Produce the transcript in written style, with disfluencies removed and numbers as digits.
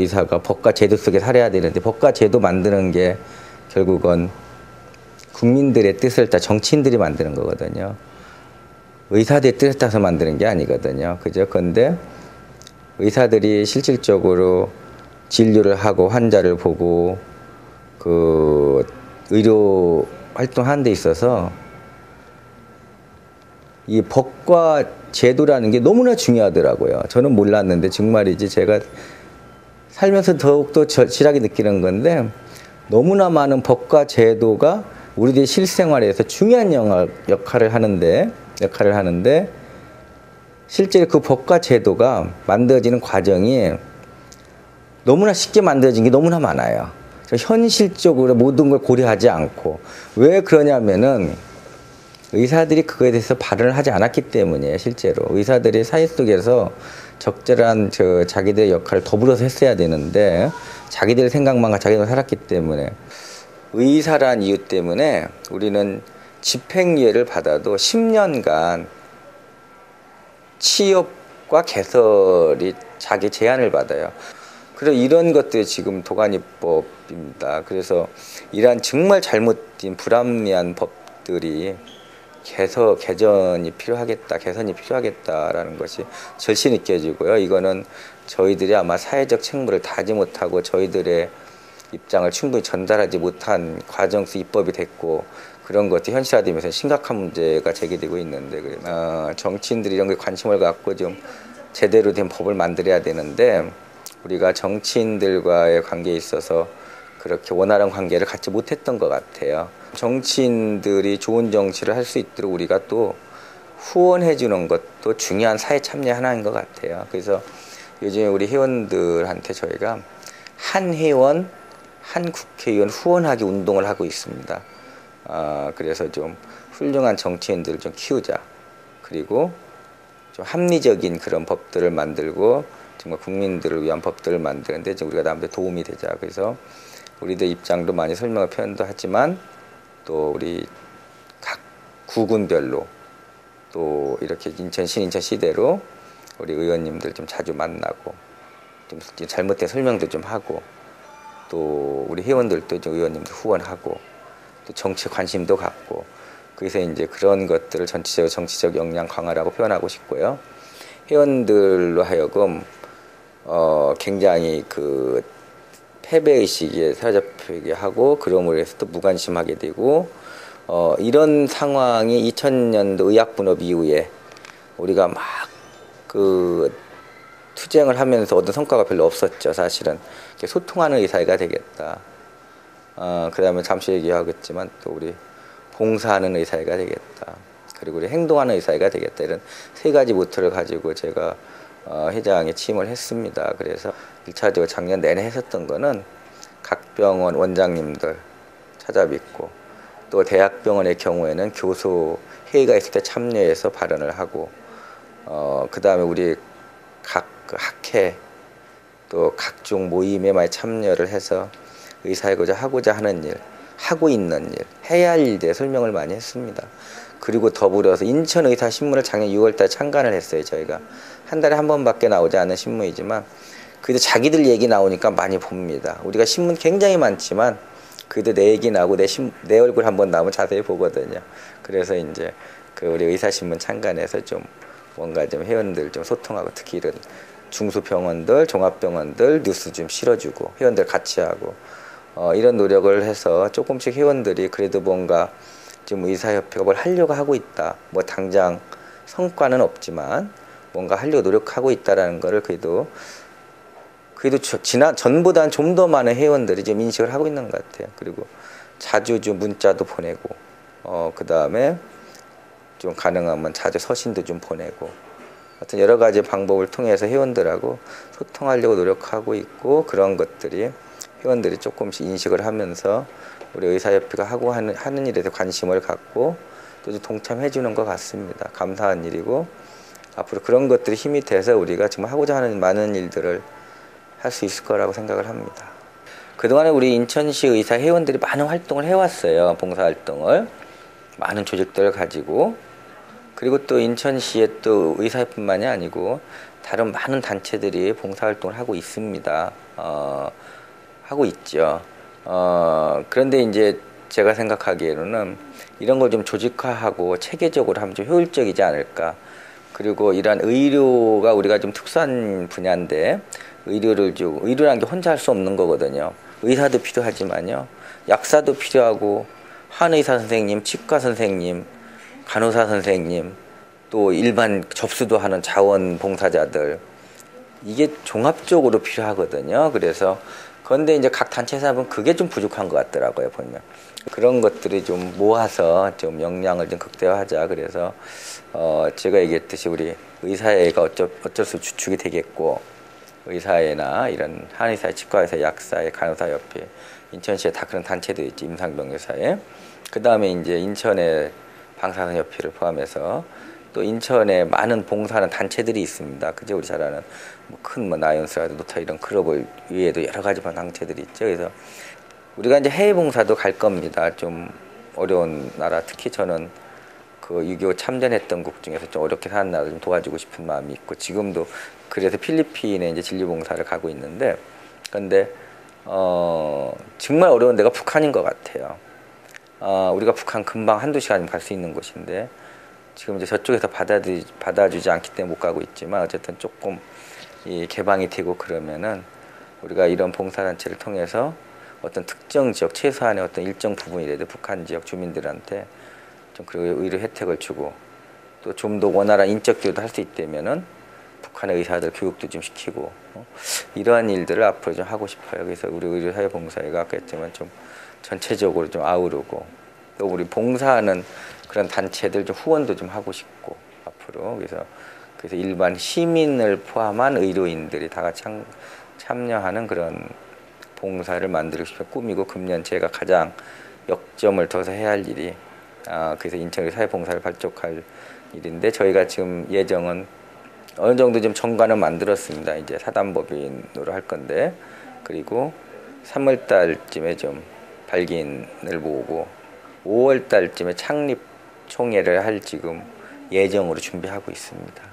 의사가 법과 제도 속에 살아야 되는데 법과 제도 만드는 게 결국은 국민들의 뜻을 다 정치인들이 만드는 거거든요. 의사들의 뜻을 따서 만드는 게 아니거든요. 그죠? 그런데 의사들이 실질적으로 진료를 하고 환자를 보고 그 의료 활동하는 데 있어서 이 법과 제도라는 게 너무나 중요하더라고요. 저는 몰랐는데 정말이지 제가 살면서 더욱더 절실하게 느끼는 건데 너무나 많은 법과 제도가 우리들의 실생활에서 중요한 역할을 하는데 실제 그 법과 제도가 만들어지는 과정이 너무나 쉽게 만들어진 게 너무나 많아요. 현실적으로 모든 걸 고려하지 않고. 왜 그러냐면은 의사들이 그거에 대해서 발언을 하지 않았기 때문이에요. 실제로 의사들이 사회 속에서 적절한 자기들의 역할을 더불어서 했어야 되는데 자기들의 생각만 가지고 자기들 살았기 때문에 의사란 이유 때문에 우리는 집행유예를 받아도 10년간 취업과 개설이 자기 제한을 받아요. 그래서 이런 것들이 지금 도가니법입니다. 그래서 이러한 정말 잘못된 불합리한 법들이 개선이 필요하겠다라는 것이 절실히 느껴지고요. 이거는 저희들이 아마 사회적 책무를 다하지 못하고 저희들의 입장을 충분히 전달하지 못한 과정에서 입법이 됐고 그런 것도 현실화되면서 심각한 문제가 제기되고 있는데 정치인들이 이런 게 관심을 갖고 좀 제대로 된 법을 만들어야 되는데 우리가 정치인들과의 관계에 있어서 그렇게 원활한 관계를 갖지 못했던 것 같아요. 정치인들이 좋은 정치를 할 수 있도록 우리가 또 후원해주는 것도 중요한 사회 참여 하나인 것 같아요. 그래서 요즘에 우리 회원들한테 저희가 한 회원, 한 국회의원 후원하기 운동을 하고 있습니다. 그래서 좀 훌륭한 정치인들을 좀 키우자. 그리고 좀 합리적인 그런 법들을 만들고 정말 국민들을 위한 법들을 만드는데 우리가 남들 도움이 되자. 그래서 우리들 입장도 많이 설명을 표현도 하지만 또 우리 각 구군별로 또 이렇게 인천시대로 우리 의원님들 좀 자주 만나고 좀 잘못된 설명도 좀 하고 또 우리 회원들도 좀 의원님들 후원하고 또 정치에 관심도 갖고 그래서 이제 그런 것들을 전체적으로 정치적 역량 강화라고 표현하고 싶고요. 회원들로 하여금 굉장히 그 패배의식에 사로잡히게 하고 그러므로 해서 또 무관심하게 되고 이런 상황이 2000년도 의약분업 이후에 우리가 막 그 투쟁을 하면서 얻은 성과가 별로 없었죠. 사실은 소통하는 의사회가 되겠다. 그 다음에 잠시 얘기하겠지만 또 우리 봉사하는 의사회가 되겠다. 그리고 우리 행동하는 의사회가 되겠다. 이런 세 가지 모토를 가지고 제가 회장에 취임을 했습니다. 그래서 1차적으로 작년 내내 했었던 거는 각 병원 원장님들 찾아뵙고 또 대학병원의 경우에는 교수 회의가 있을 때 참여해서 발언을 하고 그 다음에 우리 각 학회 또 각종 모임에 많이 참여를 해서 의사이고자 하고자 하는 일, 하고 있는 일, 해야 할 일에 대해 설명을 많이 했습니다. 그리고 더불어서 인천의사신문을 작년 6월달에 창간을 했어요. 저희가 한 달에 한 번밖에 나오지 않은 신문이지만 그래도 자기들 얘기 나오니까 많이 봅니다. 우리가 신문 굉장히 많지만 그래도 내 얘기 나오고 내 얼굴 한번 나오면 자세히 보거든요. 그래서 이제 그 우리 의사신문 창간에서 좀 뭔가 좀 회원들 좀 소통하고 특히 이런 중소병원들, 종합병원들 뉴스 좀 실어주고 회원들 같이 하고 이런 노력을 해서 조금씩 회원들이 그래도 뭔가 지금 의사협회가 뭘 하려고 하고 있다. 뭐 당장 성과는 없지만 뭔가 하려고 노력하고 있다라는 거를 그래도 전보다는 좀 더 많은 회원들이 지금 인식을 하고 있는 것 같아요. 그리고 자주 좀 문자도 보내고 그 다음에 좀 가능하면 자주 서신도 좀 보내고 하여튼 여러 가지 방법을 통해서 회원들하고 소통하려고 노력하고 있고 그런 것들이 회원들이 조금씩 인식을 하면서 우리 의사협회가 하는 일에 대해서 관심을 갖고 또 동참해 주는 것 같습니다. 감사한 일이고 앞으로 그런 것들이 힘이 돼서 우리가 정말 하고자 하는 많은 일들을 할 수 있을 거라고 생각을 합니다. 그동안에 우리 인천시 의사 회원들이 많은 활동을 해왔어요. 봉사활동을 많은 조직들을 가지고 그리고 또 인천시의 또 의사회뿐만이 아니고 다른 많은 단체들이 봉사활동을 하고 있습니다. 하고 있죠. 그런데 이제 제가 생각하기에는 이런 걸 좀 조직화하고 체계적으로 하면 좀 효율적이지 않을까. 그리고 이러한 의료가 우리가 좀 특수한 분야인데 의료란 게 혼자 할 수 없는 거거든요. 의사도 필요하지만요. 약사도 필요하고 한의사 선생님, 치과 선생님, 간호사 선생님, 또 일반 접수도 하는 자원봉사자들, 이게 종합적으로 필요하거든요. 그래서 그런데 이제 각 단체사업은 그게 좀 부족한 것 같더라고요, 보면. 그런 것들이 좀 모아서 좀 역량을 좀 극대화하자. 그래서 제가 얘기했듯이 우리 의사회가 어쩔 수 주축이 되겠고, 의사회나 이런 한의사회, 치과의사, 약사회, 간호사협회, 인천시에 다 그런 단체들이 있지, 임상병리사회. 그 다음에 이제 인천의 방사선협회를 포함해서 또 인천에 많은 봉사하는 단체들이 있습니다. 그죠? 우리 잘 아는 큰 나이언스라든지 노타 이런 클럽을 위에도 여러 가지 단체들이 있죠. 그래서 우리가 이제 해외 봉사도 갈 겁니다. 좀 어려운 나라, 특히 저는 그 6.25 참전했던 곳 중에서 좀 어렵게 사는 나라 좀 도와주고 싶은 마음이 있고, 지금도 그래서 필리핀에 이제 진리봉사를 가고 있는데, 근데 정말 어려운 데가 북한인 것 같아요. 우리가 북한 금방 한두 시간이면 갈 수 있는 곳인데, 지금 이제 저쪽에서 받아주지 않기 때문에 못 가고 있지만, 어쨌든 조금 이 개방이 되고 그러면은 우리가 이런 봉사단체를 통해서 어떤 특정 지역, 최소한의 어떤 일정 부분이라도 북한 지역 주민들한테 좀 그리고 의료 혜택을 주고, 또 좀 더 원활한 인적 교류도 할 수 있다면은 북한의 의사들 교육도 좀 시키고, 이러한 일들을 앞으로 좀 하고 싶어요. 그래서 우리 의료사회봉사회가 아까 했지만 좀 전체적으로 좀 아우르고, 또 우리 봉사하는 그런 단체들 좀 후원도 좀 하고 싶고 앞으로. 그래서 일반 시민을 포함한 의료인들이 다 같이 참여하는 그런 봉사를 만들고 싶은 꿈이고, 금년 제가 가장 역점을 둬서 해야 할 일이 그래서 인천의 사회봉사를 발족할 일인데, 저희가 지금 예정은 어느 정도 좀 정관을 만들었습니다. 이제 사단법인으로 할 건데, 그리고 3월달쯤에 좀 발기인을 모으고 5월달쯤에 창립 총회를 할 지금 예정으로 준비하고 있습니다.